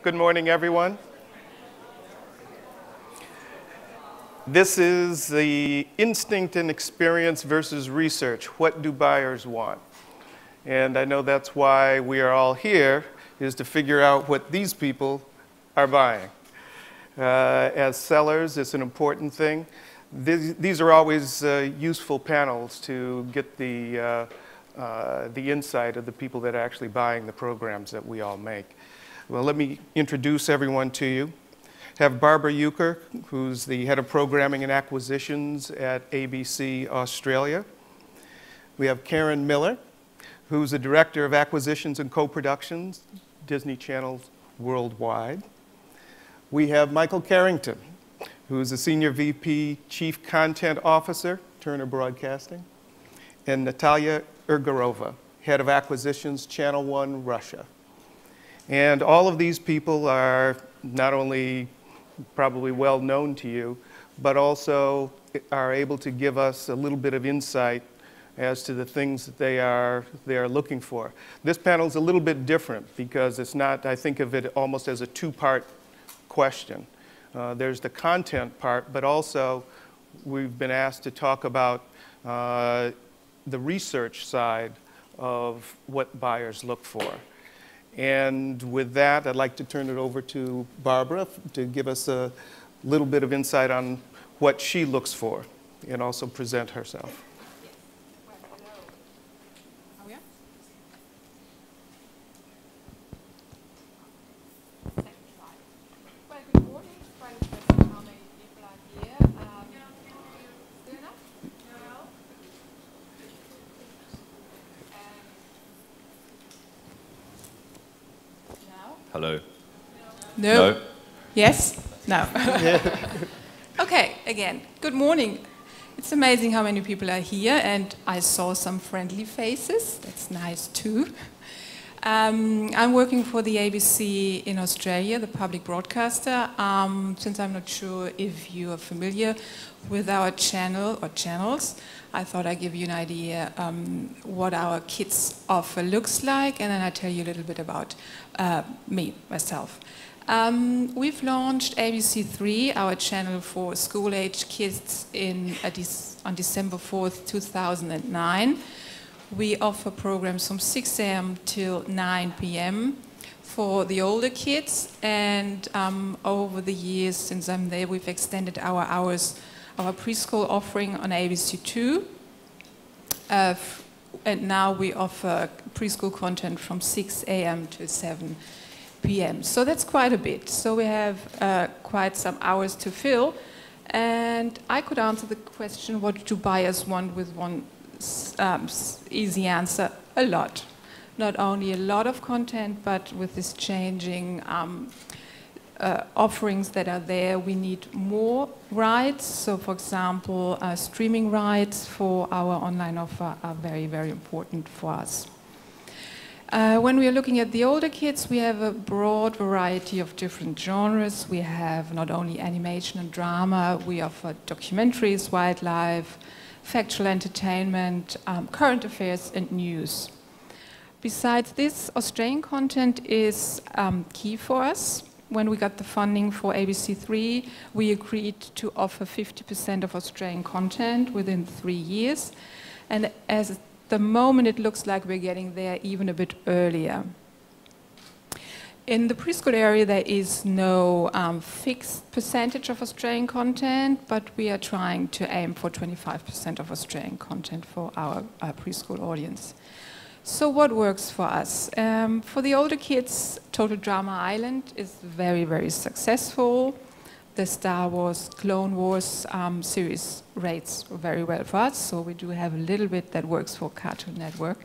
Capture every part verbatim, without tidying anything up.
Good morning, everyone. This is the instinct and experience versus research. What do buyers want? And I know that's why we are all here, is to figure out what these people are buying. Uh, as sellers, it's an important thing. These, these are always uh, useful panels to get the, uh, uh, the insight of the people that are actually buying the programs that we all make. Well, let me introduce everyone to you. Have Barbara Uecker, who's the head of programming and acquisitions at A B C Australia. We have Karen Miller, who's the director of acquisitions and co-productions, Disney Channels Worldwide. We have Michael Carrington, who's the senior V P, chief content officer, Turner Broadcasting, and Natalia Egorova, head of acquisitions, Channel One Russia. And all of these people are not only probably well known to you, but also are able to give us a little bit of insight as to the things that they are, they are looking for. This panel's a little bit different because it's not, I think of it almost as a two-part question. Uh, there's the content part, but also we've been asked to talk about uh, the research side of what buyers look for. And with that, I'd like to turn it over to Barbara to give us a little bit of insight on what she looks for and also present herself. Well, good morning. Trying to see how many people are here. Um, good enough? No. Hello. No. No. Yes. No. Okay. Again. Good morning. It's amazing how many people are here, and I saw some friendly faces. That's nice too. Um, I'm working for the A B C in Australia, the public broadcaster. Um, since I'm not sure if you are familiar with our channel or channels, I thought I'd give you an idea um, what our kids offer looks like, and then I tell you a little bit about uh, me, myself. Um, we've launched A B C three, our channel for school-age kids, in, uh, on December fourth, two thousand nine. We offer programs from six A M till nine P M for the older kids, and um, over the years since I'm there, we've extended our hours, our preschool offering on A B C two, uh, and now we offer preschool content from six A M to seven P M So that's quite a bit. So we have uh, quite some hours to fill, and I could answer the question, what do buyers want, with one Um, easy answer: a lot. Not only a lot of content, but with this changing um, uh, offerings that are there, we need more rights. So, for example, uh, streaming rights for our online offer are very, very important for us. Uh, when we are looking at the older kids, we have a broad variety of different genres. We have not only animation and drama, we offer documentaries, wildlife, factual entertainment, um, current affairs, and news. Besides this, Australian content is um, key for us. When we got the funding for A B C three, we agreed to offer fifty percent of Australian content within three years. And as the moment, it looks like we're getting there even a bit earlier. In the preschool area, there is no um, fixed percentage of Australian content, but we are trying to aim for twenty-five percent of Australian content for our, our preschool audience. So what works for us? Um, for the older kids, Total Drama Island is very, very successful. The Star Wars Clone Wars um, series rates very well for us, so we do have a little bit that works for Cartoon Network.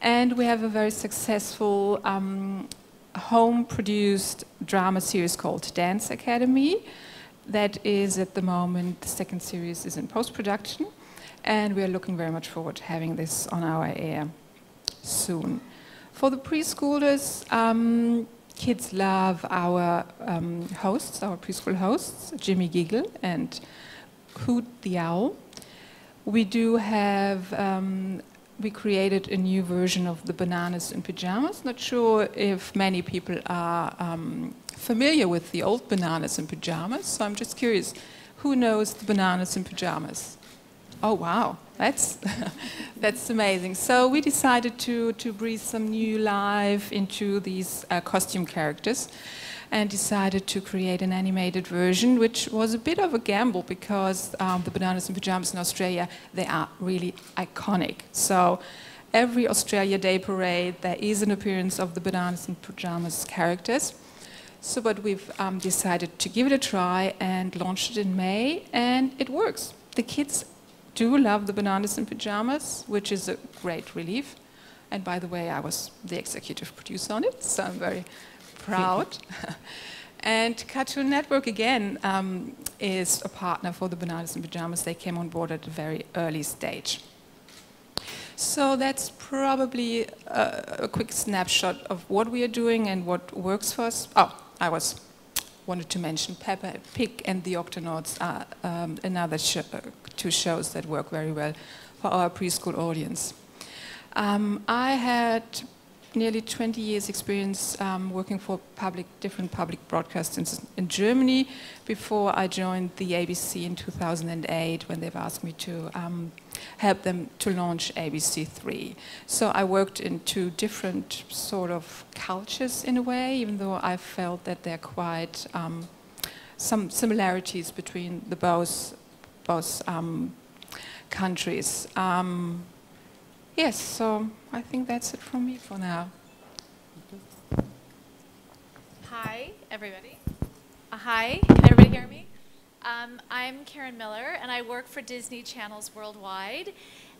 And we have a very successful um, home-produced drama series called Dance Academy. That is, at the moment, the second series is in post-production, and we are looking very much forward to having this on our air soon. For the preschoolers, um, kids love our um, hosts, our preschool hosts, Jimmy Giggle and Coot the Owl. We do have um, we created a new version of the Bananas in Pyjamas. Not sure if many people are um, familiar with the old Bananas in Pyjamas, so I'm just curious, who knows the Bananas in Pyjamas? Oh wow, that's, that's amazing. So we decided to, to breathe some new life into these uh, costume characters and decided to create an animated version, which was a bit of a gamble because um, the Bananas in Pyjamas in Australia, they are really iconic. So every Australia Day parade, there is an appearance of the Bananas in Pyjamas characters. So but we've um, decided to give it a try and launched it in May, and it works. The kids do love the Bananas in Pyjamas, which is a great relief. And by the way, I was the executive producer on it, so I'm very proud. And Cartoon Network, again, um, is a partner for the Bananas in Pyjamas. They came on board at a very early stage. So that's probably a, a quick snapshot of what we are doing and what works for us. Oh, I was... wanted to mention Peppa Pig and the Octonauts are um, another sh two shows that work very well for our preschool audience. Um, I had nearly twenty years experience um, working for public, different public broadcasts in Germany before I joined the A B C in two thousand eight when they've asked me to um, help them to launch A B C three. So I worked in two different sort of cultures in a way, even though I felt that there are quite um, some similarities between the both, both um, countries. Um, Yes, so I think that's it from me for now. Hi, everybody. Uh, hi, can everybody hear me? Um, I'm Karen Miller, and I work for Disney Channels Worldwide.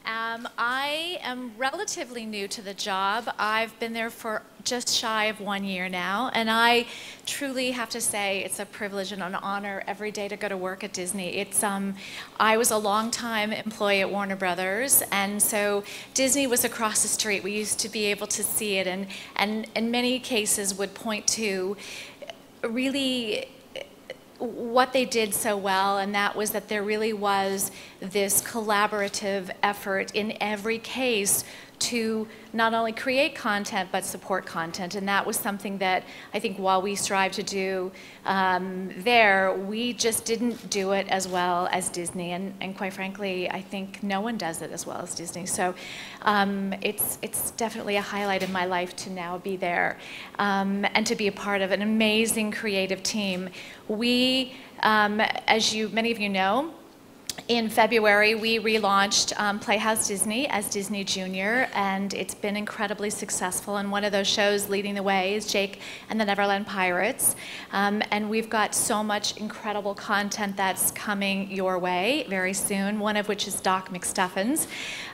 Um, I am relatively new to the job. I've been there for just shy of one year now, and I truly have to say it's a privilege and an honor every day to go to work at Disney. It's um, I was a long-time employee at Warner Brothers, and so Disney was across the street. We used to be able to see it, and and in many cases would point to really what they did so well, and that was that there really was this collaborative effort in every case to not only create content but support content, and that was something that I think while we strive to do um, there, we just didn't do it as well as Disney, and, and quite frankly I think no one does it as well as Disney, so um, it's, it's definitely a highlight in my life to now be there um, and to be a part of an amazing creative team. We, um, as you, many of you know, in February, we relaunched um, Playhouse Disney as Disney Junior, and it's been incredibly successful. And one of those shows leading the way is Jake and the Neverland Pirates. Um, and we've got so much incredible content that's coming your way very soon, one of which is Doc McStuffins.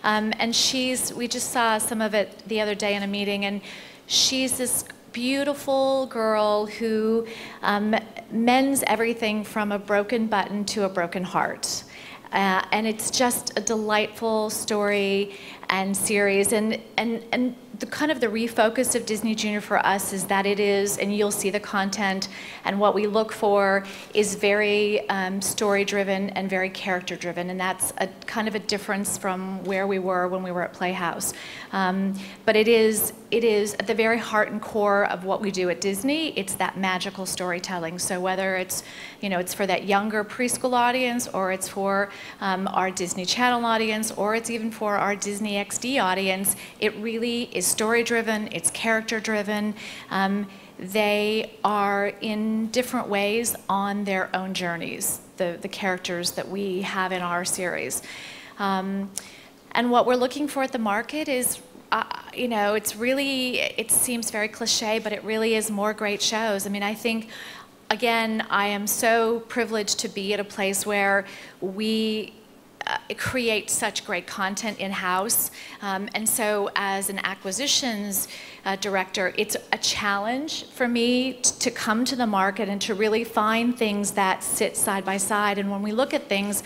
Um, and she's, we just saw some of it the other day in a meeting, and she's this beautiful girl who um, mends everything from a broken button to a broken heart. Uh, and it's just a delightful story and series, and, and, and the kind of the refocus of Disney Junior for us is that it is, and you'll see the content, and what we look for is very um, story-driven and very character-driven, and that's a kind of a difference from where we were when we were at Playhouse. Um, but it is, it is at the very heart and core of what we do at Disney, it's that magical storytelling. So whether it's, you know, it's for that younger preschool audience, or it's for um, our Disney Channel audience, or it's even for our Disney X D audience, it really is story-driven, it's character-driven. Um, they are in different ways on their own journeys, the, the characters that we have in our series. Um, and what we're looking for at the market is, uh, you know, it's really, it seems very cliche, but it really is more great shows. I mean, I think, again, I am so privileged to be at a place where we Uh, create such great content in-house, um, and so as an acquisitions uh, director, it's a challenge for me to come to the market and to really find things that sit side by side. And when we look at things,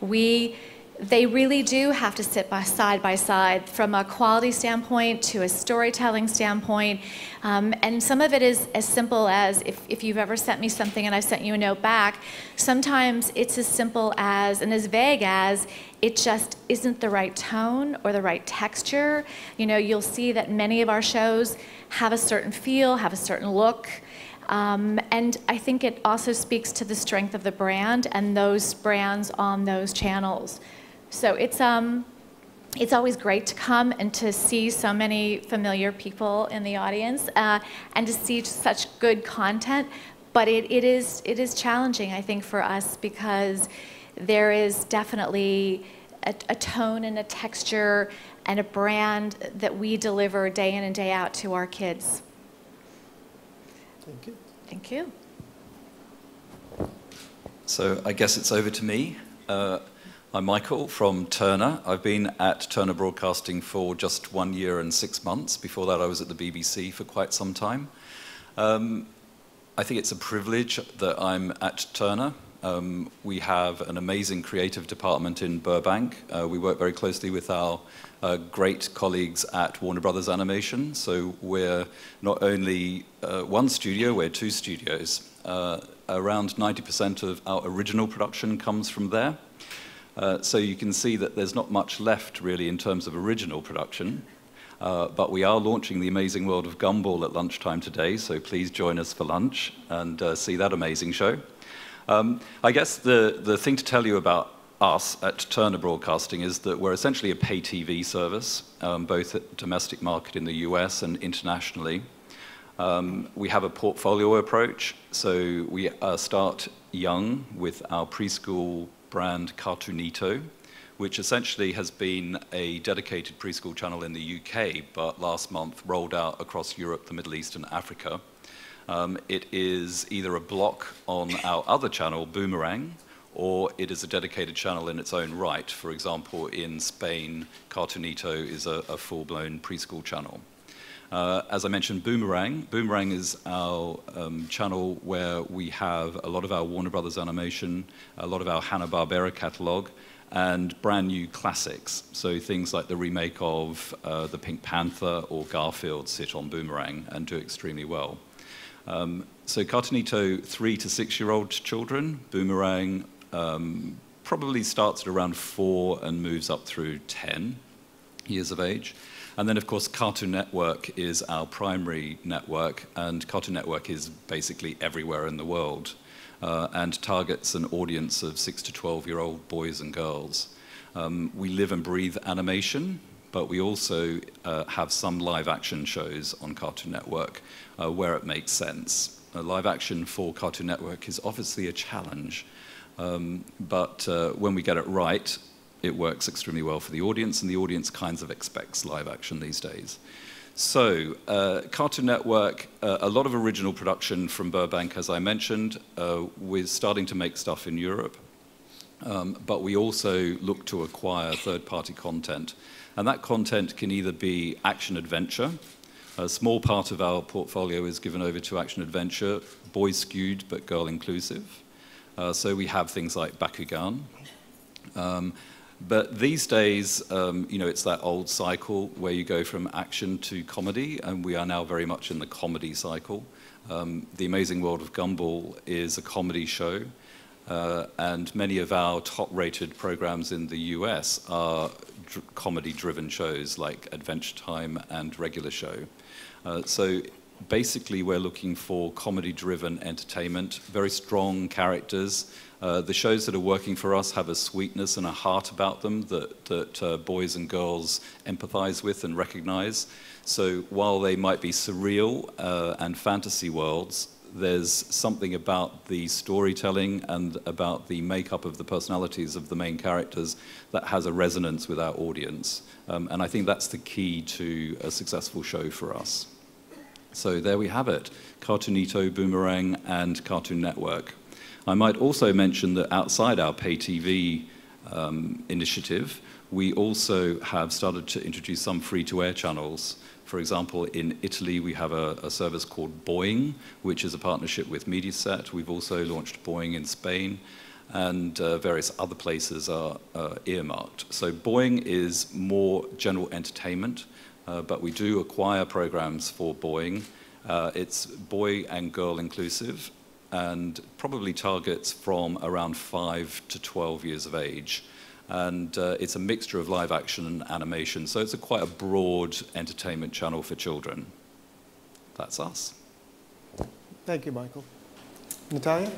we they really do have to sit by side by side from a quality standpoint to a storytelling standpoint. Um, and some of it is as simple as if, if you've ever sent me something and I sent you a note back, sometimes it's as simple as and as vague as it just isn't the right tone or the right texture. You know, you'll see that many of our shows have a certain feel, have a certain look. Um, and I think it also speaks to the strength of the brand and those brands on those channels. So it's, um, it's always great to come and to see so many familiar people in the audience uh, and to see such good content. But it, it, is, it is challenging, I think, for us because there is definitely a, a tone and a texture and a brand that we deliver day in and day out to our kids. Thank you. Thank you. So I guess it's over to me. Uh, I'm Michael from Turner. I've been at Turner Broadcasting for just one year and six months. Before that, I was at the B B C for quite some time. Um, I think it's a privilege that I'm at Turner. Um, we have an amazing creative department in Burbank. Uh, we work very closely with our Uh, great colleagues at Warner Brothers Animation. So we're not only uh, one studio, we're two studios. Uh, around ninety percent of our original production comes from there. Uh, so you can see that there's not much left really in terms of original production. Uh, but we are launching The Amazing World of Gumball at lunchtime today, so please join us for lunch and uh, see that amazing show. Um, I guess the, the thing to tell you about us at Turner Broadcasting is that we're essentially a pay T V service, um, both at the domestic market in the U S and internationally. Um, we have a portfolio approach, so we uh, start young with our preschool brand Cartoonito, which essentially has been a dedicated preschool channel in the U K, but last month rolled out across Europe, the Middle East, and Africa. Um, it is either a block on our other channel, Boomerang, or it is a dedicated channel in its own right. For example, in Spain, Cartoonito is a, a full-blown preschool channel. Uh, as I mentioned, Boomerang. Boomerang is our um, channel where we have a lot of our Warner Brothers animation, a lot of our Hanna-Barbera catalog, and brand new classics. So things like the remake of uh, The Pink Panther or Garfield sit on Boomerang and do extremely well. Um, so Cartoonito, three to six-year-old children, Boomerang, Um, probably starts at around four and moves up through ten years of age. And then, of course, Cartoon Network is our primary network, and Cartoon Network is basically everywhere in the world uh, and targets an audience of six to twelve-year-old boys and girls. Um, we live and breathe animation, but we also uh, have some live-action shows on Cartoon Network uh, where it makes sense. Uh, live-action for Cartoon Network is obviously a challenge. Um, but uh, when we get it right, it works extremely well for the audience, and the audience kind of expects live action these days. So, uh, Cartoon Network, uh, a lot of original production from Burbank, as I mentioned. Uh, we're starting to make stuff in Europe, um, but we also look to acquire third-party content. And that content can either be action-adventure. A small part of our portfolio is given over to action-adventure, boy-skewed but girl-inclusive. Uh, so we have things like Bakugan. Um, but these days, um, you know, it's that old cycle where you go from action to comedy, and we are now very much in the comedy cycle. Um, The Amazing World of Gumball is a comedy show, uh, and many of our top-rated programs in the U S are dr- comedy-driven shows like Adventure Time and Regular Show. Uh, so. Basically, we're looking for comedy-driven entertainment, very strong characters. Uh, the shows that are working for us have a sweetness and a heart about them that, that uh, boys and girls empathize with and recognize. So while they might be surreal uh, and fantasy worlds, there's something about the storytelling and about the makeup of the personalities of the main characters that has a resonance with our audience. Um, and I think that's the key to a successful show for us. So there we have it, Cartoonito, Boomerang, and Cartoon Network. I might also mention that outside our pay T V um, initiative, we also have started to introduce some free-to-air channels. For example, in Italy, we have a, a service called Boing, which is a partnership with Mediaset. We've also launched Boing in Spain. and uh, various other places are uh, earmarked. So Boing is more general entertainment, uh, but we do acquire programs for Boing. Uh, it's boy and girl inclusive, and probably targets from around five to twelve years of age. And uh, it's a mixture of live action and animation, so it's a quite a broad entertainment channel for children. That's us. Thank you, Michael. Natalia?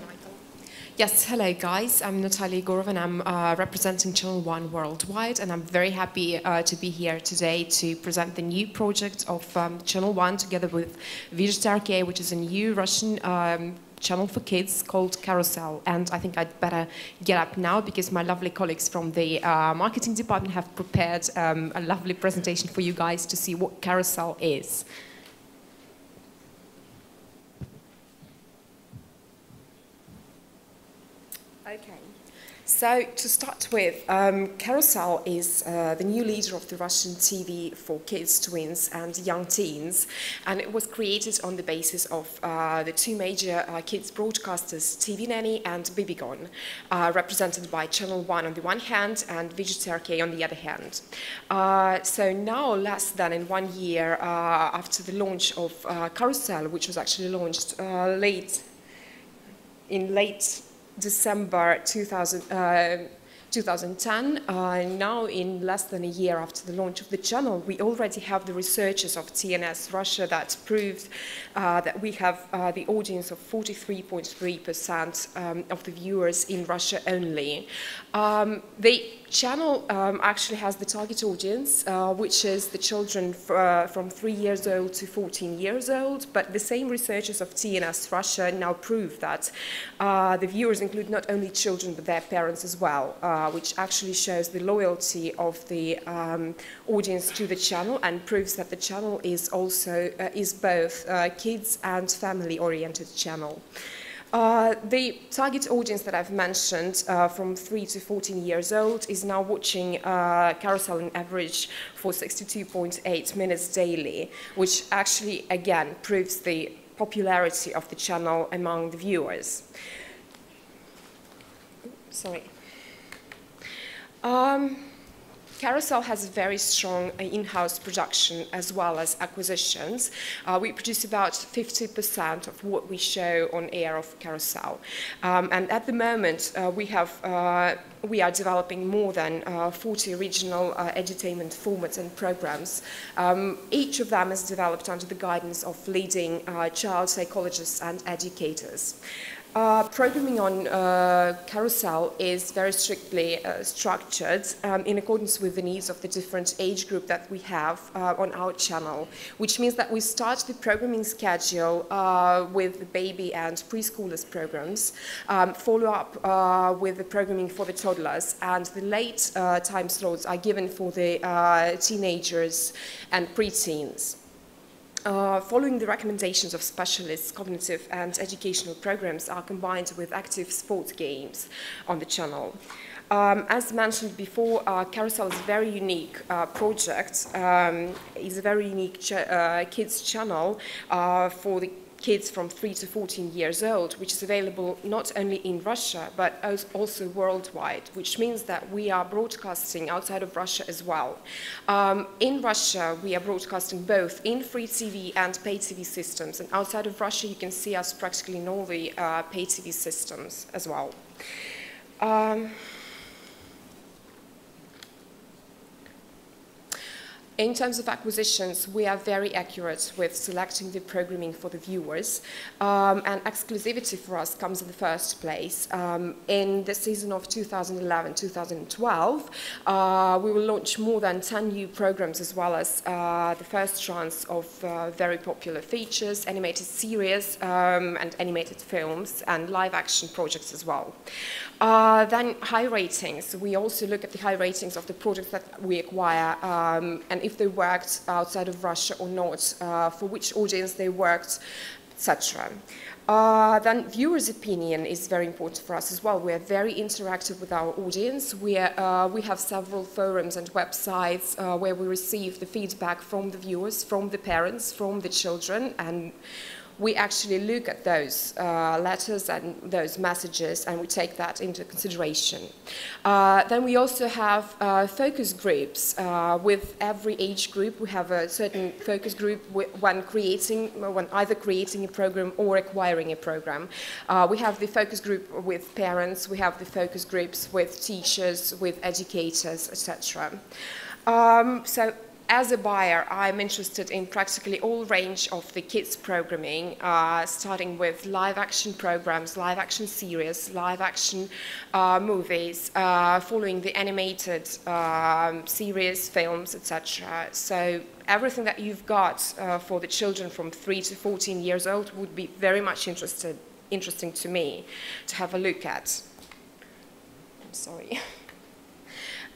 Yes, hello guys, I'm Natalia Egorova and I'm uh, representing Channel One Worldwide, and I'm very happy uh, to be here today to present the new project of um, Channel One together with V G T R K, which is a new Russian um, channel for kids called Carousel. And I think I'd better get up now because my lovely colleagues from the uh, marketing department have prepared um, a lovely presentation for you guys to see what Carousel is. Okay. So to start with, um, Carousel is uh, the new leader of the Russian T V for kids, tweens and young teens, and it was created on the basis of uh, the two major uh, kids broadcasters, T V Nanny and Bibigon, uh, represented by Channel One on the one hand and V G T R K on the other hand. Uh, so now, less than in one year uh, after the launch of uh, Carousel, which was actually launched uh, late in late December two thousand ten, uh, now in less than a year after the launch of the channel, we already have the researchers of T N S Russia that proved uh, that we have uh, the audience of forty-three point three percent um, of the viewers in Russia only. Um, they channel um, actually has the target audience, uh, which is the children uh, from three years old to fourteen years old, but the same researchers of T N S Russia now prove that uh, the viewers include not only children but their parents as well, uh, which actually shows the loyalty of the um, audience to the channel and proves that the channel is also uh, is both uh, kids and family-oriented channel. Uh, the target audience that I've mentioned, uh, from three to fourteen years old, is now watching uh, Carousel on average for sixty-two point eight minutes daily, which actually, again, proves the popularity of the channel among the viewers. Sorry. Um, Carousel has a very strong in-house production as well as acquisitions. Uh, we produce about fifty percent of what we show on air of Carousel. Um, and at the moment, uh, we, have, uh, we are developing more than uh, forty original uh, edutainment formats and programs. Um, each of them is developed under the guidance of leading uh, child psychologists and educators. Uh, programming on uh, Carousel is very strictly uh, structured um, in accordance with the needs of the different age group that we have uh, on our channel, which means that we start the programming schedule uh, with the baby and preschoolers programs, um, follow up uh, with the programming for the toddlers, and the late uh, time slots are given for the uh, teenagers and preteens. Uh, following the recommendations of specialists, cognitive and educational programs are combined with active sports games on the channel. Um, as mentioned before, uh, Carousel is a very unique uh, project. Um, it's a very unique ch uh, kids channel uh, for the kids from three to fourteen years old, which is available not only in Russia, but also worldwide, which means that we are broadcasting outside of Russia as well. Um, in Russia, we are broadcasting both in free T V and pay T V systems, and outside of Russia, you can see us practically in all the uh, pay T V systems as well. Um, In terms of acquisitions, we are very accurate with selecting the programming for the viewers, um, and exclusivity for us comes in the first place. Um, in the season of two thousand eleven two thousand twelve, uh, we will launch more than ten new programs, as well as uh, the first chance of uh, very popular features, animated series um, and animated films, and live action projects as well. Uh, then high ratings. We also look at the high ratings of the projects that we acquire, um, and if they worked outside of Russia or not, uh, for which audience they worked, et cetera. Uh, then viewers' opinion is very important for us as well. We are very interactive with our audience. We, are, uh, we have several forums and websites uh, where we receive the feedback from the viewers, from the parents, from the children, and we actually look at those uh, letters and those messages, and we take that into consideration. Uh, then we also have uh, focus groups. Uh, with every age group, we have a certain focus group when creating, when either creating a program or acquiring a program. Uh, we have the focus group with parents, we have the focus groups with teachers, with educators, et cetera. Um, so. As a buyer, I'm interested in practically all range of the kids' programming, uh, starting with live-action programs, live-action series, live-action uh, movies, uh, following the animated um, series, films, et cetera. So everything that you've got uh, for the children from three to fourteen years old would be very much interested, interesting to me to have a look at. I'm sorry.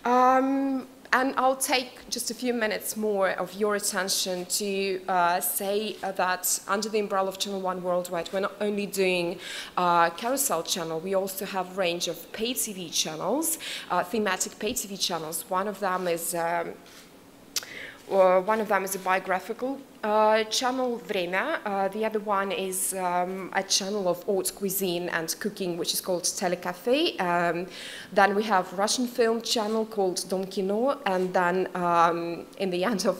um, And I'll take just a few minutes more of your attention to uh, say that under the umbrella of Channel One Worldwide, we're not only doing uh, Carousel channel, we also have a range of pay T V channels, uh, thematic pay T V channels. One of them is um, Uh, one of them is a biographical uh, channel, Vremya. Uh, the other one is um, a channel of haute cuisine and cooking, which is called Telecafe. Um, then we have Russian film channel called Dom Kino. And then um, in the end of,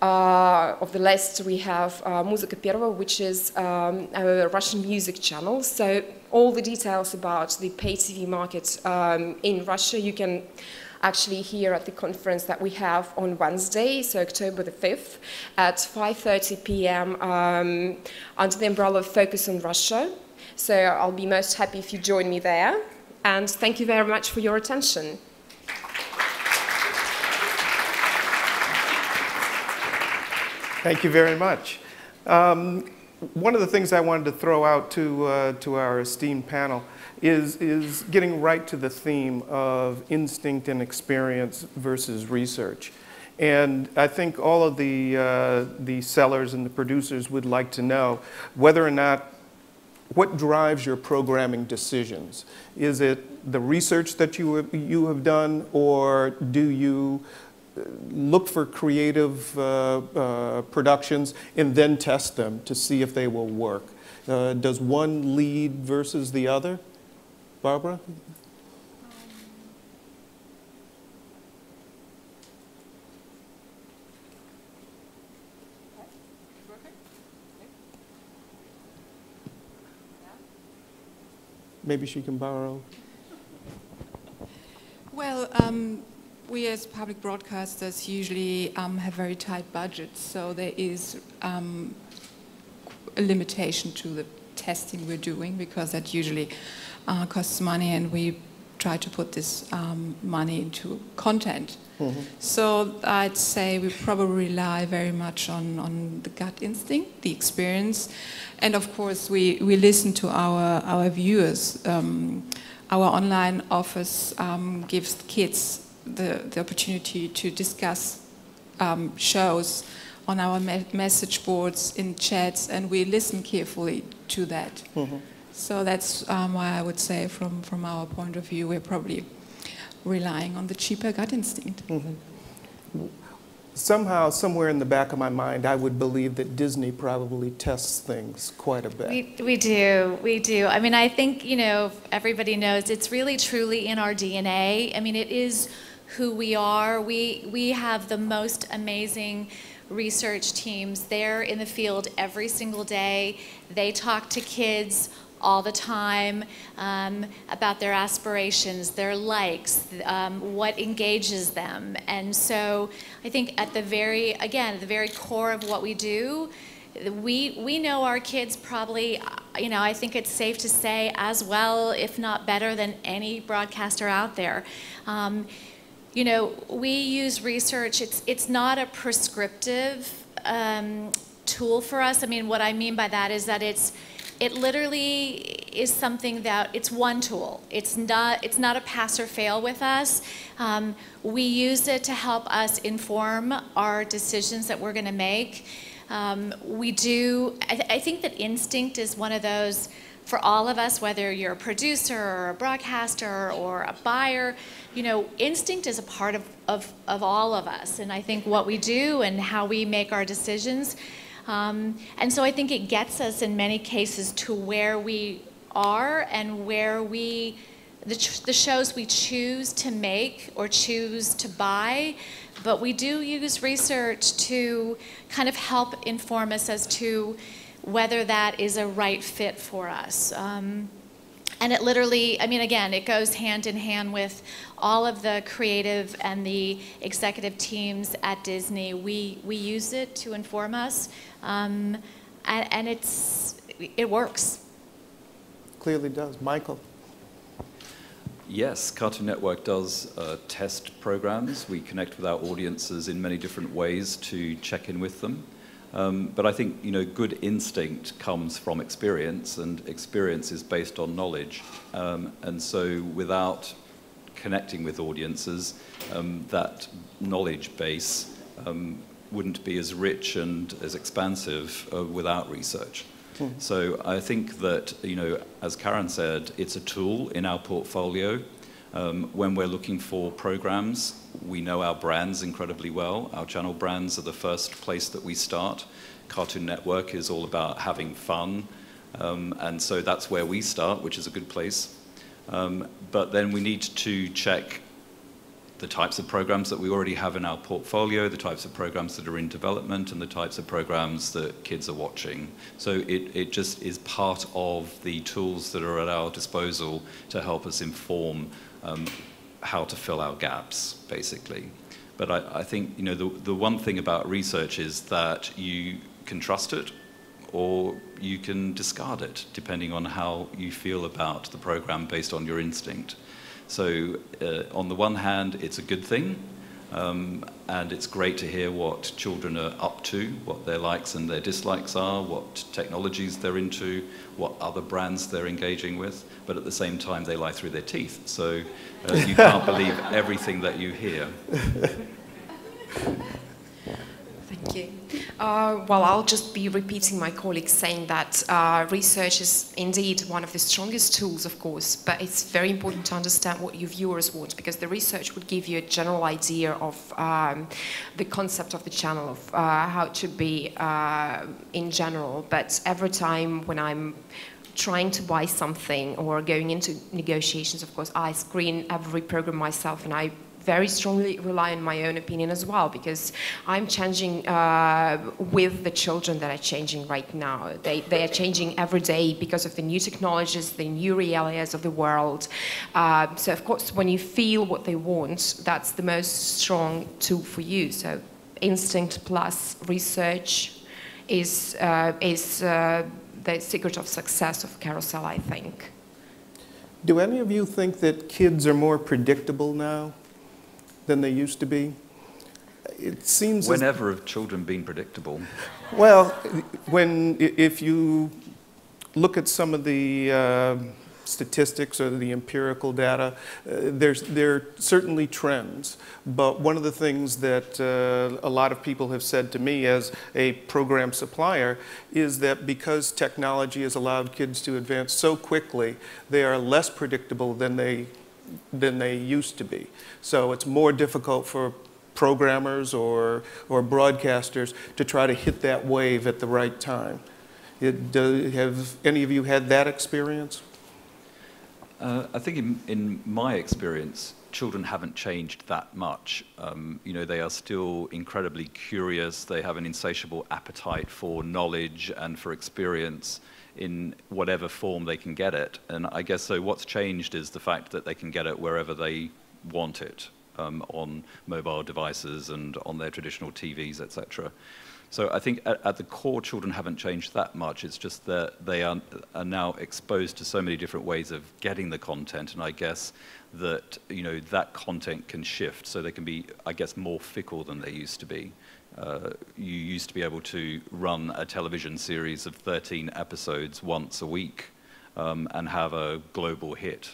uh, of the list, we have uh, Muzika Perva, which is um, a Russian music channel. So all the details about the pay T V market um, in Russia, you can actually here at the conference that we have on Wednesday, so October the fifth, at five thirty p m um, under the umbrella of Focus on Russia. So I'll be most happy if you join me there. And thank you very much for your attention. Thank you very much. Um, one of the things I wanted to throw out to, uh, to our esteemed panel Is, is getting right to the theme of instinct and experience versus research. And I think all of the, uh, the sellers and the producers would like to know whether or not, what drives your programming decisions? Is it the research that you have, you have done, or do you look for creative uh, uh, productions and then test them to see if they will work? Uh, does one lead versus the other? Barbara? Um, Maybe she can borrow. Well, um, we as public broadcasters usually um, have very tight budgets, so there is um, a limitation to the testing we're doing, because that usually Uh, costs money, and we try to put this um, money into content. Mm-hmm. So I'd say we probably rely very much on, on the gut instinct, the experience, and of course we, we listen to our, our viewers. Um, our online office um, gives kids the, the opportunity to discuss um, shows on our me message boards, in chats, and we listen carefully to that. Mm-hmm. So that's um, why I would say, from, from our point of view, we're probably relying on the cheaper gut instinct. Mm-hmm. Somehow, somewhere in the back of my mind, I would believe that Disney probably tests things quite a bit. We, we do, we do. I mean, I think, you know, everybody knows it's really truly in our D N A. I mean, it is who we are. We, we have the most amazing research teams. They're in the field every single day. They talk to kids all the time um, about their aspirations, their likes, um, what engages them. And so I think at the very, again, at the very core of what we do, we, we know our kids probably, you know, I think it's safe to say as well, if not better than any broadcaster out there. Um, you know, we use research, it's, it's not a prescriptive um, tool for us. I mean, what I mean by that is that it's, it literally is something that, it's one tool. It's not, it's not a pass or fail with us. Um, we use it to help us inform our decisions that we're gonna make. Um, we do, I, th I think that instinct is one of those, for all of us, whether you're a producer or a broadcaster or a buyer, you know, instinct is a part of, of, of all of us. And I think what we do and how we make our decisions Um, and so I think it gets us in many cases to where we are and where we, the, ch the shows we choose to make or choose to buy, but we do use research to kind of help inform us as to whether that is a right fit for us. Um, and it literally, I mean, again, it goes hand in hand with all of the creative and the executive teams at Disney. We, we use it to inform us, um, and, and it's, it works. Clearly does. Michael. Yes, Cartoon Network does uh, test programs. We connect with our audiences in many different ways to check in with them. Um, but I think, you know, good instinct comes from experience, and experience is based on knowledge. Um, and so without connecting with audiences, um, that knowledge base um, wouldn't be as rich and as expansive uh, without research. Mm. So I think that, you know, as Karen said, it's a tool in our portfolio. Um, when we're looking for programs, we know our brands incredibly well. Our channel brands are the first place that we start. Cartoon Network is all about having fun, um, and so that's where we start, which is a good place. Um, but then we need to check the types of programs that we already have in our portfolio, the types of programs that are in development, and the types of programs that kids are watching. So it, it just is part of the tools that are at our disposal to help us inform um, how to fill our gaps, basically. But I, I think, you know, the, the one thing about research is that you can trust it or you can discard it, depending on how you feel about the program based on your instinct. So uh, on the one hand, it's a good thing, um, and it's great to hear what children are up to, what their likes and their dislikes are, what technologies they're into, what other brands they're engaging with, but at the same time, they lie through their teeth. So uh, you can't believe everything that you hear. Thank you. Uh, well, I'll just be repeating my colleagues saying that uh, research is indeed one of the strongest tools, of course, but it's very important to understand what your viewers want, because the research would give you a general idea of um, the concept of the channel, of uh, how to be uh, in general. But every time when I'm trying to buy something or going into negotiations, of course, I screen every program myself, and I very strongly rely on my own opinion as well, because I'm changing uh, with the children that are changing right now. They, they are changing every day because of the new technologies, the new realities of the world. Uh, so of course, when you feel what they want, that's the most strong tool for you. So instinct plus research is, uh, is uh, the secret of success of Carousel, I think. Do any of you think that kids are more predictable now than they used to be? It seems. Whenever have children been predictable? Well, when if you look at some of the uh, statistics or the empirical data, uh, there's there are certainly trends. But one of the things that uh, a lot of people have said to me as a program supplier is that because technology has allowed kids to advance so quickly, they are less predictable than they. than they used to be. So it's more difficult for programmers or, or broadcasters to try to hit that wave at the right time. It, do, have any of you had that experience? Uh, I think in, in my experience, children haven't changed that much. Um, you know, they are still incredibly curious. They have an insatiable appetite for knowledge and for experience in whatever form they can get it. And I guess so what's changed is the fact that they can get it wherever they want it, um, on mobile devices and on their traditional T Vs, et cetera. So I think at, at the core, children haven't changed that much. It's just that they are, are now exposed to so many different ways of getting the content. And I guess that, you know, that content can shift. So they can be, I guess, more fickle than they used to be. Uh, you used to be able to run a television series of thirteen episodes once a week um, and have a global hit.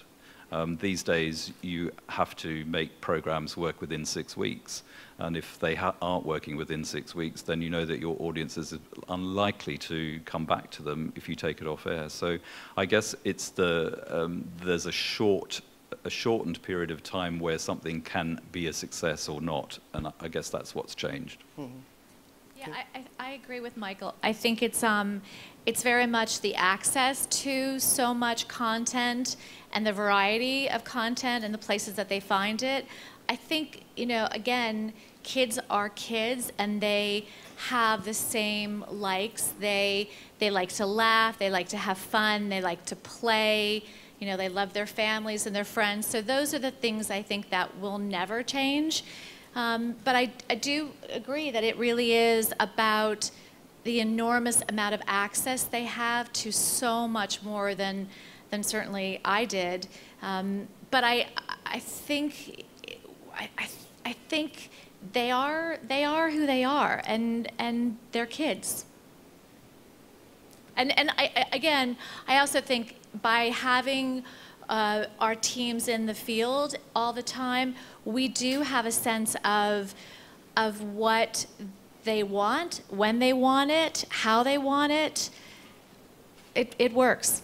Um, these days, you have to make programs work within six weeks. And if they ha aren't working within six weeks, then you know that your audience is unlikely to come back to them if you take it off air. So I guess it's the, um, there's a short a shortened period of time where something can be a success or not, and I guess that's what's changed. Mm-hmm. Yeah, I, I agree with Michael. I think it's um, it's very much the access to so much content and the variety of content and the places that they find it. I think, you know, again, kids are kids and they have the same likes. They they like to laugh, they like to have fun, they like to play. You know, they love their families and their friends. So those are the things I think that will never change. Um, but I, I do agree that it really is about the enormous amount of access they have to so much more than, than certainly I did. Um, but I, I think, I, I, I think they are, they are who they are, and, and they're kids. And, and I, I, again, I also think by having Uh, our teams in the field all the time, we do have a sense of of what they want, when they want it, how they want it. It, it works.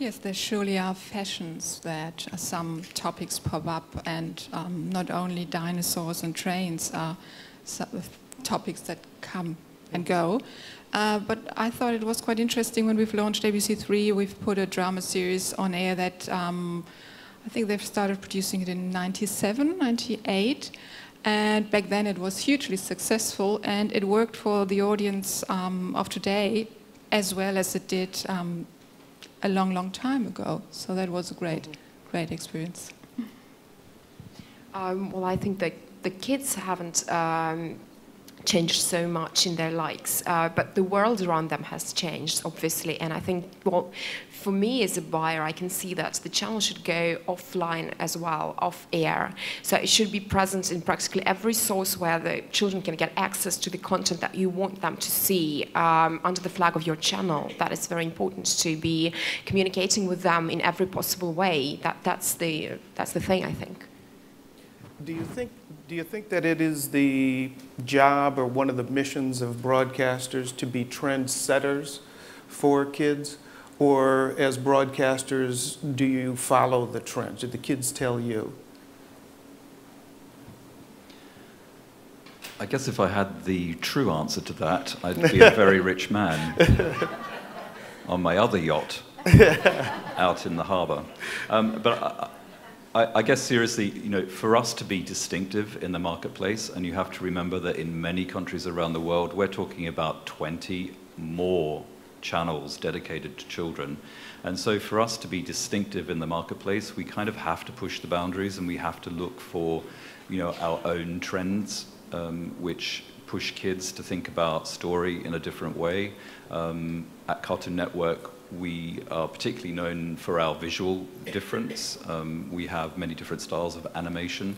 Yes, there surely are fashions that some topics pop up, and um, not only dinosaurs and trains are topics that come and go. Uh, but I thought it was quite interesting when we've launched A B C three, we've put a drama series on air that um, I think they've started producing it in ninety-seven, ninety-eight, and back then it was hugely successful, and it worked for the audience um, of today as well as it did um, a long, long time ago. So that was a great, great experience. Um, well, I think that the kids haven't um changed so much in their likes, uh, but the world around them has changed, obviously. And I think, well, for me as a buyer, I can see that the channel should go offline as well, off air. So it should be present in practically every source where the children can get access to the content that you want them to see um, under the flag of your channel. That is very important, to be communicating with them in every possible way. That, that's the, that's the thing, I think. Do you think, do you think that it is the job or one of the missions of broadcasters to be trendsetters for kids? Or as broadcasters, do you follow the trends? Do the kids tell you? I guess if I had the true answer to that, I'd be a very rich man on my other yacht out in the harbor. Um, but I, I guess seriously, you know, for us to be distinctive in the marketplace, and you have to remember that in many countries around the world, we're talking about twenty more channels dedicated to children. And so for us to be distinctive in the marketplace, we kind of have to push the boundaries, and we have to look for, you know, our own trends, um, which push kids to think about story in a different way. Um, at Cartoon Network, we are particularly known for our visual difference. Um, we have many different styles of animation,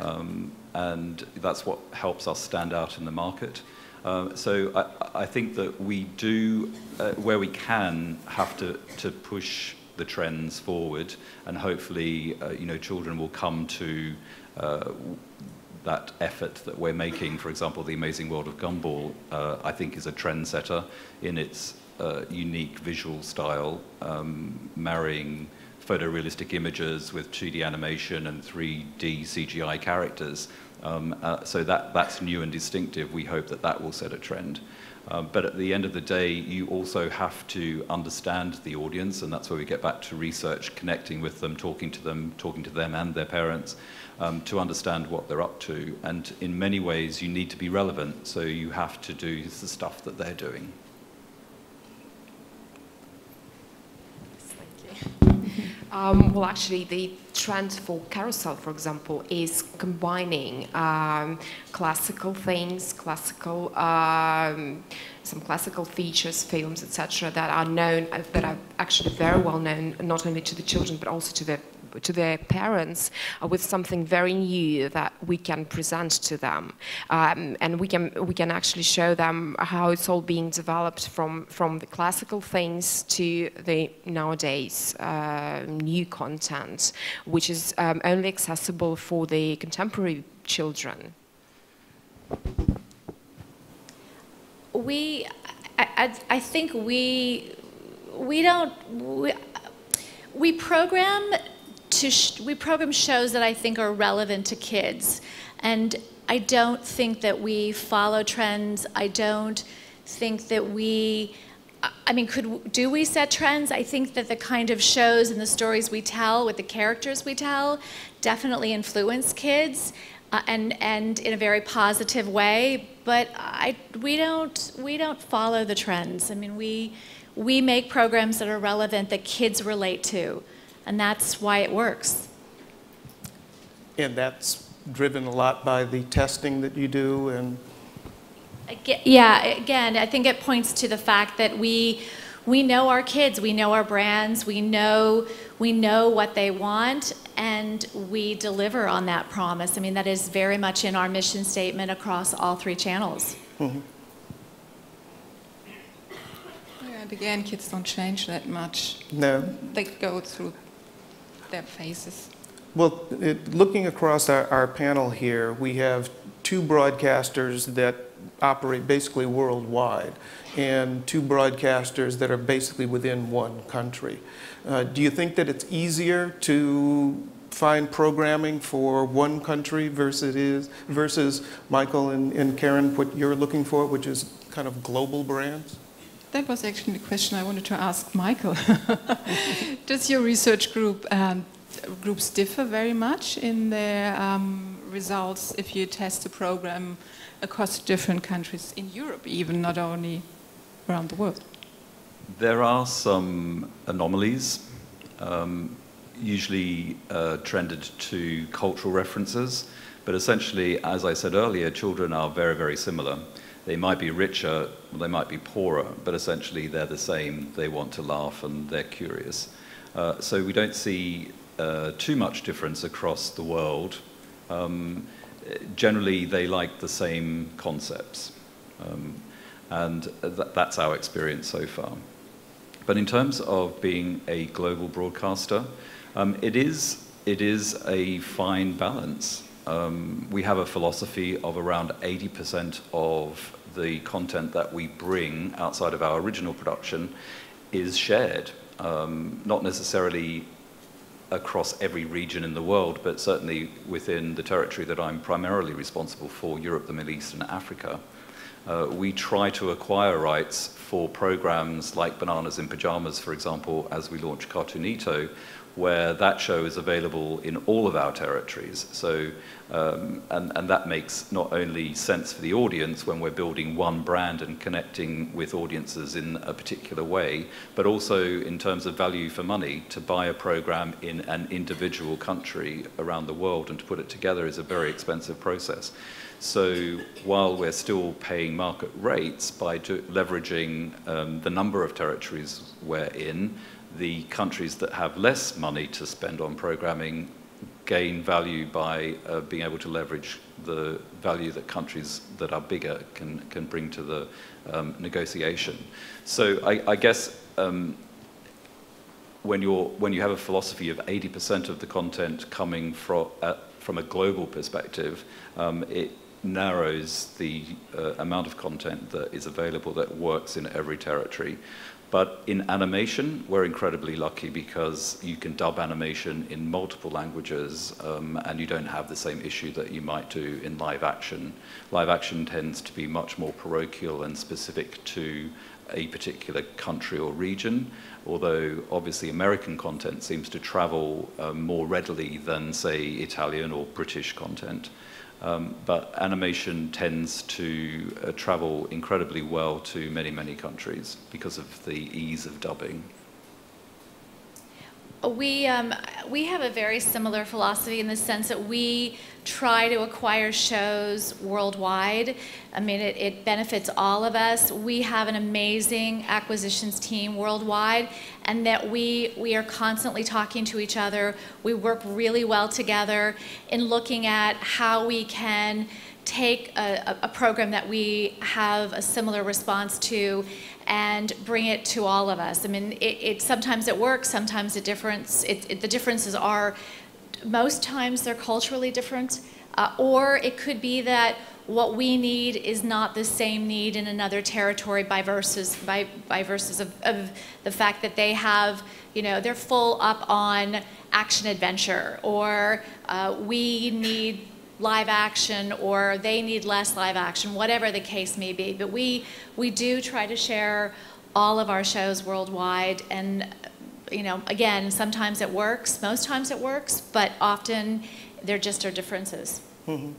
um, and that's what helps us stand out in the market. Uh, so I, I think that we do, uh, where we can, have to, to push the trends forward, and hopefully uh, you know, children will come to uh, that effort that we're making. For example, The Amazing World of Gumball, uh, I think, is a trendsetter in its Uh, unique visual style, um, marrying photorealistic images with two D animation and three D C G I characters. Um, uh, so that, that's new and distinctive. We hope that that will set a trend. Uh, but at the end of the day, you also have to understand the audience, and that's where we get back to research, connecting with them, talking to them, talking to them and their parents, um, to understand what they're up to. And in many ways, you need to be relevant, so you have to do the stuff that they're doing. Um, well, actually, the trend for Carousel, for example, is combining um, classical things, classical, um, some classical features, films, et cetera, that are known, that are actually very well known, not only to the children but also to the to their parents, uh, with something very new that we can present to them, um, and we can we can actually show them how it's all being developed from from the classical things to the nowadays uh, new content, which is um, only accessible for the contemporary children. We, I, I, I think we we don't we, we program. To sh we program shows that I think are relevant to kids, and I don't think that we follow trends. I don't think that we, I mean, could do we set trends? I think that the kind of shows and the stories we tell with the characters we tell definitely influence kids uh, and, and in a very positive way. But I, we, don't, we don't follow the trends. I mean, we, we make programs that are relevant that kids relate to, and that's why it works. And that's driven a lot by the testing that you do and... Again, yeah, again, I think it points to the fact that we, we know our kids, we know our brands, we know, we know what they want, and we deliver on that promise. I mean, that is very much in our mission statement across all three channels. Mm-hmm. Yeah, and again, kids don't change that much. No. They go through their phases. Well, it, looking across our, our panel here, we have two broadcasters that operate basically worldwide, and two broadcasters that are basically within one country. Uh, do you think that it's easier to find programming for one country versus, is, versus Michael and, and Karen, what you're looking for, which is kind of global brands? That was actually the question I wanted to ask Michael. Does your research group um, groups differ very much in their um, results if you test a program across different countries in Europe, even, not only around the world? There are some anomalies, um, usually uh, trended to cultural references, but essentially, as I said earlier, children are very, very similar. They might be richer, they might be poorer, but essentially they're the same. They want to laugh and they're curious. Uh, so we don't see uh, too much difference across the world. Um, Generally, they like the same concepts, um, and th that's our experience so far. But in terms of being a global broadcaster, um, it is it is a fine balance. Um, we have a philosophy of around eighty percent of the content that we bring outside of our original production is shared, um, not necessarily across every region in the world, but certainly within the territory that I'm primarily responsible for, Europe, the Middle East, and Africa. Uh, we try to acquire rights for programs like Bananas in Pyjamas, for example, as we launch Cartoonito, where that show is available in all of our territories. So, um, and, and that makes not only sense for the audience when we're building one brand and connecting with audiences in a particular way, but also in terms of value for money. To buy a program in an individual country around the world and to put it together is a very expensive process. So while we're still paying market rates by leveraging um, the number of territories we're in, the countries that have less money to spend on programming gain value by uh, being able to leverage the value that countries that are bigger can, can bring to the um, negotiation. So I, I guess um, when, you're, when you have a philosophy of eighty percent of the content coming from, uh, from a global perspective, um, it narrows the uh, amount of content that is available that works in every territory. But in animation, we're incredibly lucky because you can dub animation in multiple languages, um, and you don't have the same issue that you might do in live action. Live action tends to be much more parochial and specific to a particular country or region, although obviously American content seems to travel uh, more readily than, say, Italian or British content. Um, but animation tends to uh, travel incredibly well to many, many countries because of the ease of dubbing. We, um, we have a very similar philosophy in the sense that we try to acquire shows worldwide. I mean, it, it benefits all of us. We have an amazing acquisitions team worldwide, and that we, we are constantly talking to each other. We work really well together in looking at how we can take a, a program that we have a similar response to and bring it to all of us. I mean, it, it sometimes it works, sometimes the difference, it, it, the differences are, most times they're culturally different, uh, or it could be that what we need is not the same need in another territory by versus, by, by versus of, of the fact that they have, you know, they're full up on action adventure, or uh, we need live action or they need less live action, whatever the case may be. But we, we do try to share all of our shows worldwide, and you know, again, sometimes it works, most times it works, but often there just are differences. Mm-hmm.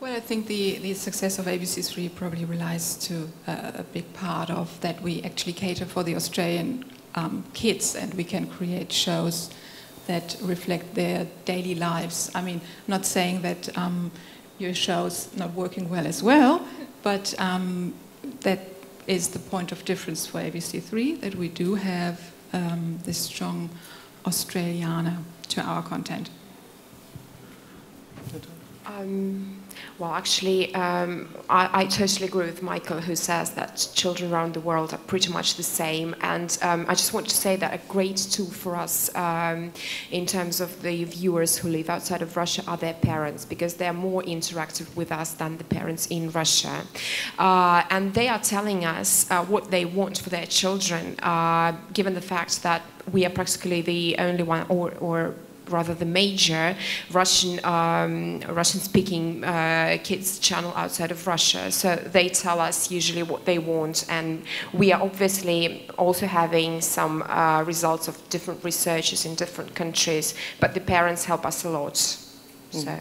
Well, I think the, the success of A B C three probably relies to uh, a big part of that we actually cater for the Australian um, kids, and we can create shows that reflect their daily lives. I mean, not saying that um, your show's not working well as well, but um, that is the point of difference for A B C three, that we do have um, this strong Australiana to our content. Um, well, actually, um, I, I totally agree with Michael, who says that children around the world are pretty much the same. And um, I just want to say that a great tool for us um, in terms of the viewers who live outside of Russia are their parents, because they are more interactive with us than the parents in Russia. Uh, and they are telling us uh, what they want for their children, uh, given the fact that we are practically the only one, or, or rather the major Russian um, Russian-speaking uh, kids channel outside of Russia. So they tell us usually what they want, and we are obviously also having some uh, results of different researches in different countries, but the parents help us a lot. Mm. So.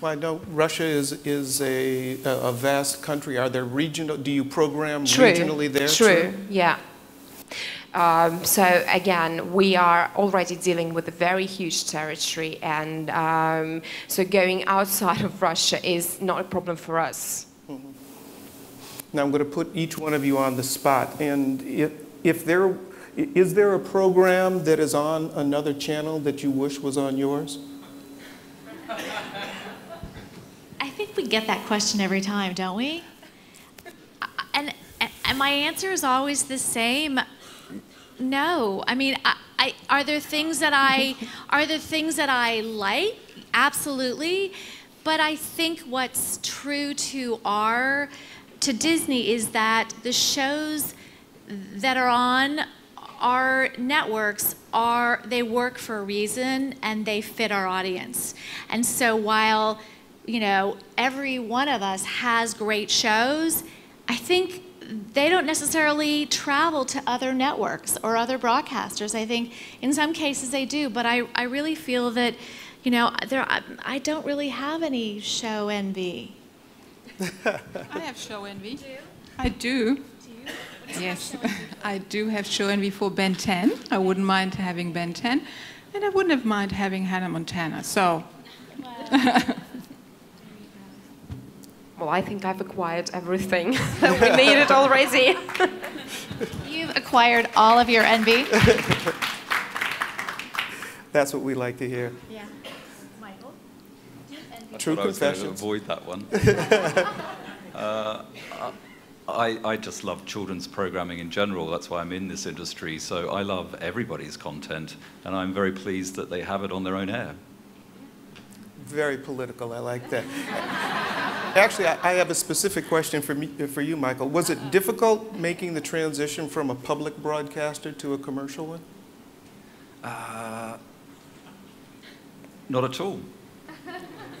Well, I know Russia is, is a, a vast country. Are there regional, do you program True. regionally there? True, True? yeah. Um, so again, we are already dealing with a very huge territory, and um, so going outside of Russia is not a problem for us. Mm-hmm. Now I'm going to put each one of you on the spot, and if, if there, is there a program that is on another channel that you wish was on yours? I think we get that question every time, don't we? And, and my answer is always the same. No, I mean, I, I, are there things that I, are there things that I like? Absolutely, but I think what's true to our, to Disney is that the shows that are on our networks are, they work for a reason and they fit our audience. And so while, you know, every one of us has great shows, I think they don't necessarily travel to other networks or other broadcasters. I think in some cases they do, but I, I really feel that, you know, there, I, I don't really have any show envy. I have show envy. Do you? I do. Do you? Yes, I do have show envy for Ben ten. I wouldn't mind having Ben ten, and I wouldn't have mind having Hannah Montana, so. Wow. Well, I think I've acquired everything that we needed already. You've acquired all of your envy. That's what we like to hear. Yeah. Michael? Envy. True confessions. I was going to avoid that one. uh, I, I just love children's programming in general. That's why I'm in this industry. So I love everybody's content, and I'm very pleased that they have it on their own air. Very political, I like that. Actually, I, I have a specific question for, me, for you, Michael. Was it difficult making the transition from a public broadcaster to a commercial one? Uh, not at all.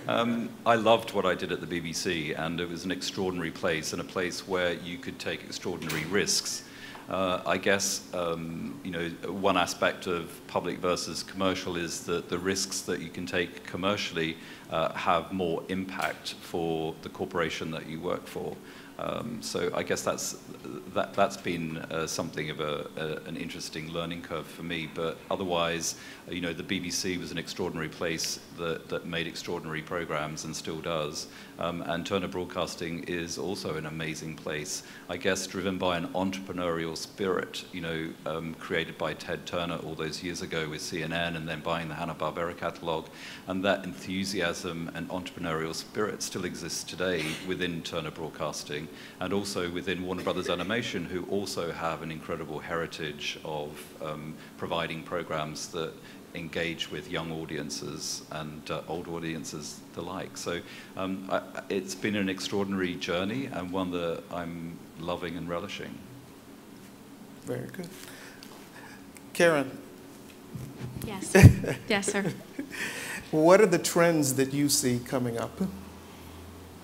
Um, I loved what I did at the B B C, and it was an extraordinary place, and a place where you could take extraordinary risks. Uh, I guess, um, you know, one aspect of public versus commercial is that the risks that you can take commercially uh, have more impact for the corporation that you work for. Um, so I guess that's, that, that's been uh, something of a, a, an interesting learning curve for me. But otherwise, you know, the B B C was an extraordinary place that, that made extraordinary programs and still does. Um, and Turner Broadcasting is also an amazing place, I guess, driven by an entrepreneurial spirit, you know, um, created by Ted Turner all those years ago with C N N and then buying the Hanna-Barbera catalog. And that enthusiasm and entrepreneurial spirit still exists today within Turner Broadcasting, and also within Warner Brothers Animation, who also have an incredible heritage of um, providing programs that engage with young audiences and uh, old audiences alike. So um, I, it's been an extraordinary journey, and one that I'm loving and relishing. Very good. Karen. Yes. Yes, sir. What are the trends that you see coming up?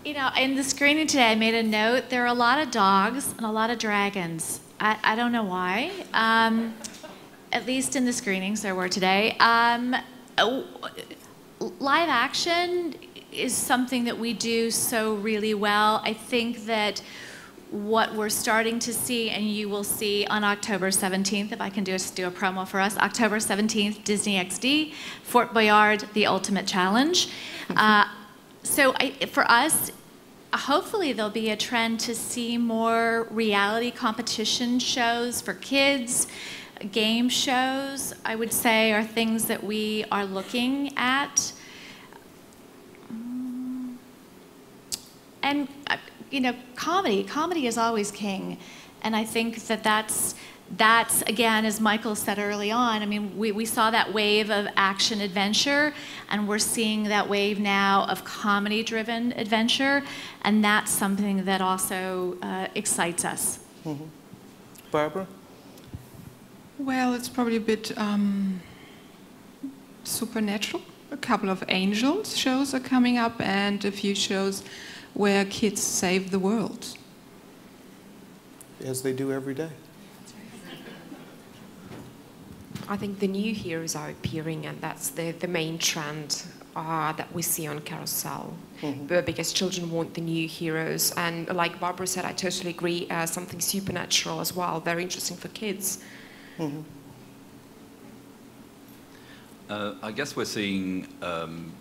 You know, in the screening today, I made a note. There are a lot of dogs and a lot of dragons. I, I don't know why. Um, at least in the screenings there were today. Um, live action is something that we do so really well. I think that what we're starting to see, and you will see on October seventeenth, if I can just do a promo for us, October seventeenth, Disney X D, Fort Boyard, The Ultimate Challenge. Mm-hmm. uh, so I, for us, hopefully there'll be a trend to see more reality competition shows for kids. Game shows, I would say, are things that we are looking at. And, you know, comedy. Comedy is always king. And I think that that's, that's again, as Michael said early on, I mean, we, we saw that wave of action adventure, and we're seeing that wave now of comedy-driven adventure, and that's something that also uh, excites us. Mm-hmm. Barbara? Well, it's probably a bit um, supernatural. A couple of angels shows are coming up, and a few shows where kids save the world. As they do every day. I think the new heroes are appearing, and that's the, the main trend uh, that we see on Carousel. Mm-hmm. Because children want the new heroes. And like Barbara said, I totally agree, uh, something supernatural as well, very interesting for kids. Mm-hmm. uh, I guess we're seeing um,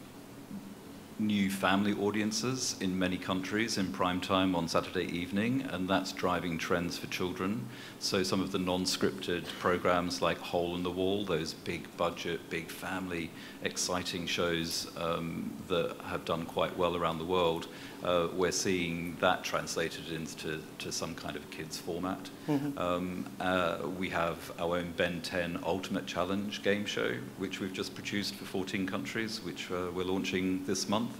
new family audiences in many countries in prime time on Saturday evening, and that's driving trends for children. So some of the non-scripted programs like Hole in the Wall, those big budget, big family, exciting shows um, that have done quite well around the world, uh, we're seeing that translated into to some kind of kids format. Mm-hmm. um, uh, we have our own Ben ten Ultimate Challenge game show, which we've just produced for fourteen countries, which uh, we're launching this month.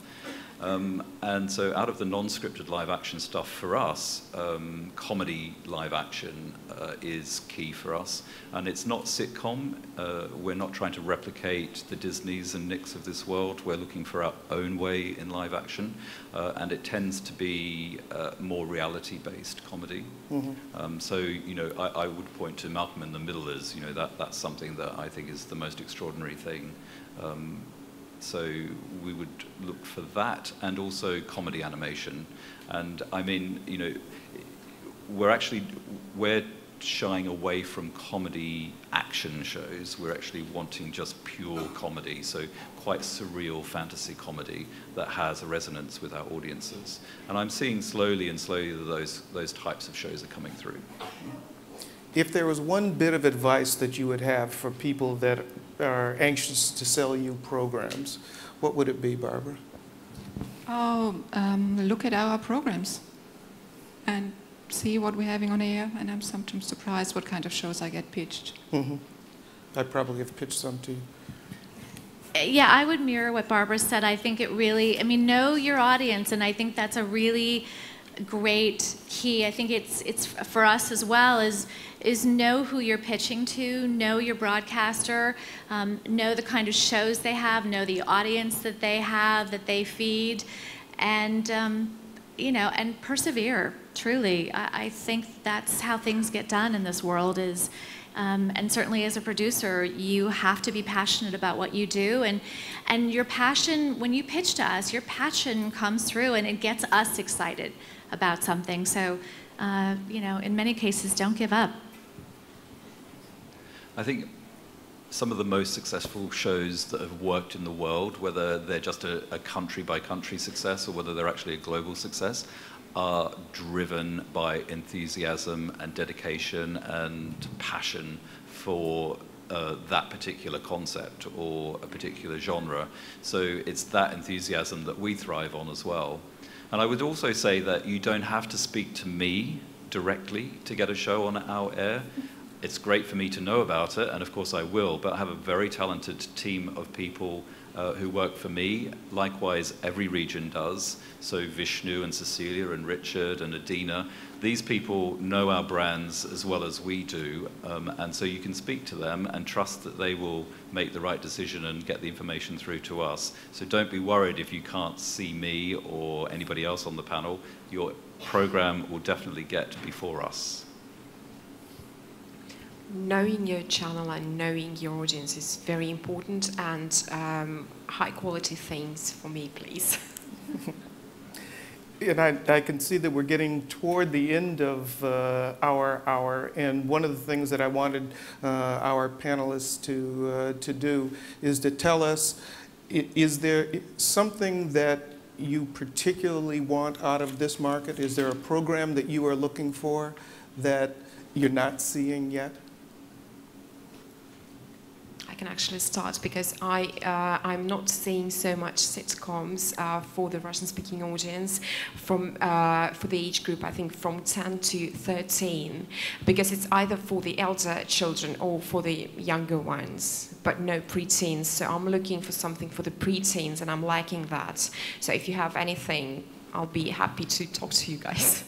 Um, and so out of the non-scripted live action stuff for us, um, comedy live action uh, is key for us. And it's not sitcom. Uh, we're not trying to replicate the Disneys and Nicks of this world. We're looking for our own way in live action. Uh, and it tends to be uh, more reality-based comedy. Mm-hmm. um, so, you know, I, I would point to Malcolm in the Middle as, you know, that, that's something that I think is the most extraordinary thing. Um, So we would look for that, and also comedy animation. And I mean, you know, we're actually, we're shying away from comedy action shows. We're actually wanting just pure comedy, so quite surreal fantasy comedy that has a resonance with our audiences. And I'm seeing slowly and slowly that those, those types of shows are coming through. If there was one bit of advice that you would have for people that are anxious to sell you programs, what would it be, Barbara? Oh, um, look at our programs and see what we're having on air, and I'm sometimes surprised what kind of shows I get pitched. Mm-hmm. I probably have pitched some to you. Yeah, I would mirror what Barbara said. I think it really, I mean, know your audience, and I think that's a really great key. I think it's it's for us as well, is is know who you're pitching to, know your broadcaster, um, know the kind of shows they have, know the audience that they have, that they feed, and um, you know, and persevere. Truly, I, I think that's how things get done in this world. Is um, and certainly as a producer, you have to be passionate about what you do, and and your passion, when you pitch to us, your passion comes through, and it gets us excited about something. So, uh, you know, in many cases, don't give up. I think some of the most successful shows that have worked in the world, whether they're just a, a country by country success or whether they're actually a global success, are driven by enthusiasm and dedication and passion for Uh, that particular concept or a particular genre. So it's that enthusiasm that we thrive on as well. And I would also say that you don't have to speak to me directly to get a show on our air. It's great for me to know about it, and of course I will, but I have a very talented team of people uh, who work for me. Likewise, every region does. So Vishnu and Cecilia and Richard and Adina, these people know our brands as well as we do. Um, and so you can speak to them and trust that they will make the right decision and get the information through to us. So don't be worried if you can't see me or anybody else on the panel. Your program will definitely get before us. Knowing your channel and knowing your audience is very important, and um, high quality things for me, please. And I, I can see that we're getting toward the end of uh, our hour, and one of the things that I wanted uh, our panelists to, uh, to do is to tell us, is there something that you particularly want out of this market? Is there a program that you are looking for that you're not seeing yet? I can actually start, because I, uh, I'm not seeing so much sitcoms uh, for the Russian-speaking audience from, uh, for the age group, I think, from ten to thirteen, because it's either for the elder children or for the younger ones, but no preteens. So I'm looking for something for the preteens, and I'm liking that. So if you have anything, I'll be happy to talk to you guys.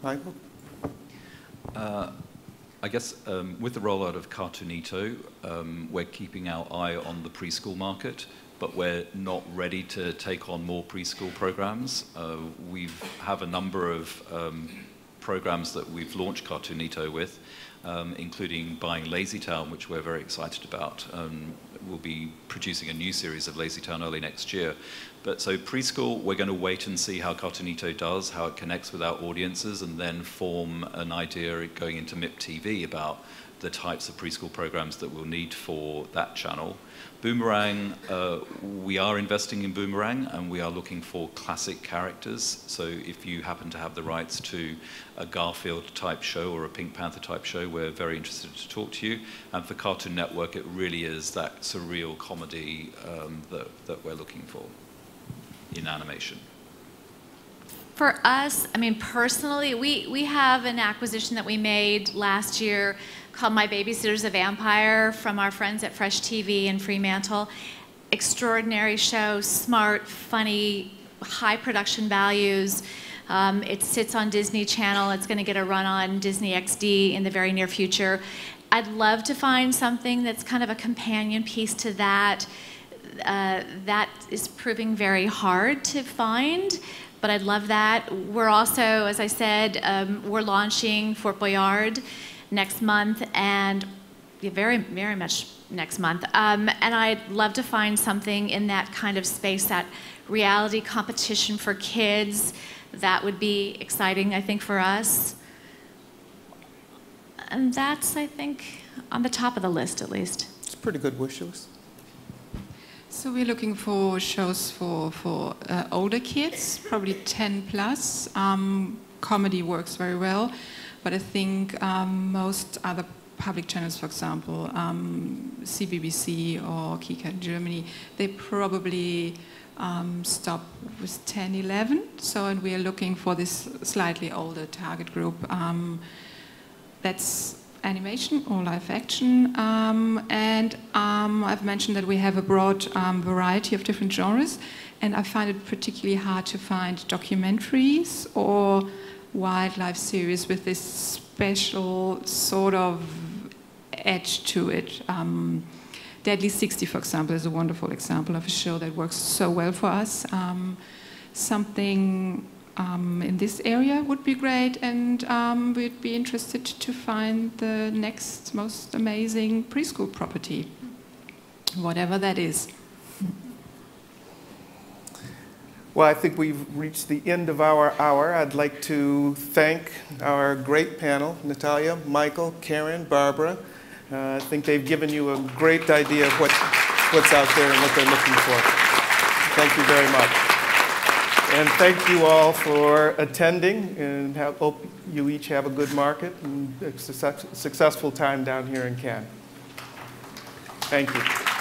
Michael? Uh, I guess um, with the rollout of Cartoonito, um, we're keeping our eye on the preschool market, but we're not ready to take on more preschool programs. Uh, we have a number of um, programs that we've launched Cartoonito with, um, including buying LazyTown, which we're very excited about. Um, we'll be producing a new series of LazyTown early next year. But so preschool, we're going to wait and see how Cartoonito does, how it connects with our audiences, and then form an idea going into M I P T V about the types of preschool programs that we'll need for that channel. Boomerang, uh, we are investing in Boomerang, and we are looking for classic characters. So if you happen to have the rights to a Garfield-type show or a Pink Panther-type show, we're very interested to talk to you. And for Cartoon Network, it really is that surreal comedy um, that, that we're looking for in animation. For us, I mean, personally, we, we have an acquisition that we made last year called My Babysitter's a Vampire from our friends at Fresh T V and Fremantle. Extraordinary show, smart, funny, high production values. Um, it sits on Disney Channel. It's gonna get a run on Disney X D in the very near future. I'd love to find something that's kind of a companion piece to that. Uh, that is proving very hard to find, but I'd love that. We're also, as I said, um, we're launching Fort Boyard next month, and yeah, very, very much next month. Um, and I'd love to find something in that kind of space, that reality competition for kids. That would be exciting, I think, for us. And that's, I think, on the top of the list, at least. It's a pretty good wish list. So we're looking for shows for, for uh, older kids, probably ten plus. Um, comedy works very well, but I think um, most other public channels, for example, um, C B B C or Kika Germany, they probably um, stop with ten, eleven. So, and we are looking for this slightly older target group. Um, that's animation or live action, um, and um, I've mentioned that we have a broad um, variety of different genres, and I find it particularly hard to find documentaries or wildlife series with this special sort of edge to it. Um, Deadly sixty, for example, is a wonderful example of a show that works so well for us. Um, something Um, in this area would be great, and um, we'd be interested to find the next most amazing preschool property, whatever that is. Well, I think we've reached the end of our hour. I'd like to thank our great panel, Natalia, Michael, Karen, Barbara. Uh, I think they've given you a great idea of what, what's out there and what they're looking for. Thank you very much. And thank you all for attending, and have, hope you each have a good market and a success, successful time down here in Cannes. Thank you.